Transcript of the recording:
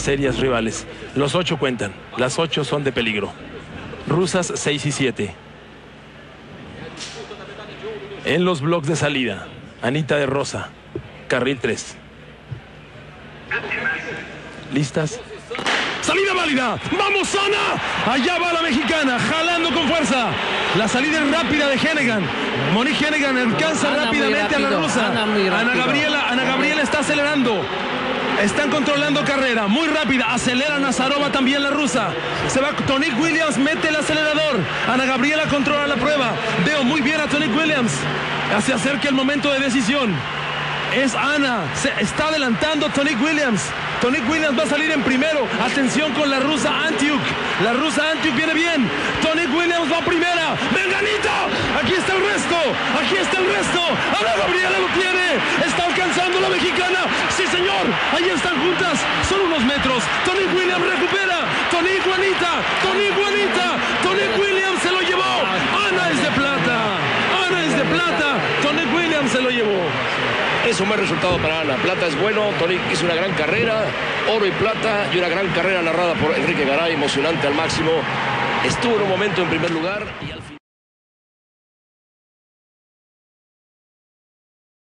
más serias rivales. Los 8 cuentan. Las 8 son de peligro. Rusas 6 y 7. En los bloques de salida, Anita de Rosa, carril 3. ¿Listas? ¡Salida válida! ¡Vamos, Ana! Allá va la mexicana, jalando con fuerza. La salida es rápida de Hennegan. Moni Hennegan alcanza rápidamente a la rusa. Ana Gabriela está acelerando. Están controlando carrera, muy rápida. Acelera Nazarova también, la rusa. Se va, Tonique Williams mete el acelerador. Ana Gabriela controla la prueba. Veo muy bien a Tonique Williams. Se acerca el momento de decisión. Es Ana, se está adelantando Tonique Williams. Tonique Williams va a salir en primero. Atención con la rusa Antyuk. La rusa Antyuk viene bien. Tonique Williams va primera. ¡Venga, Anita! Aquí está el resto. Aquí está el resto. Ana Gabriela lo tiene. Está alcanzando la mexicana. ¡Sí, señor! Ahí están juntas. Son unos metros. Tonique Williams recupera. Tonique Anita. Tonique Anita. Tonique Williams se lo llevó. Ana es de plata. Ana es de plata. Tonique Williams se lo llevó. Es un buen resultado para Ana. Plata es bueno, Tonique hizo una gran carrera, oro y plata, y una gran carrera narrada por Enrique Garay, emocionante al máximo. Estuvo en un momento en primer lugar y al final...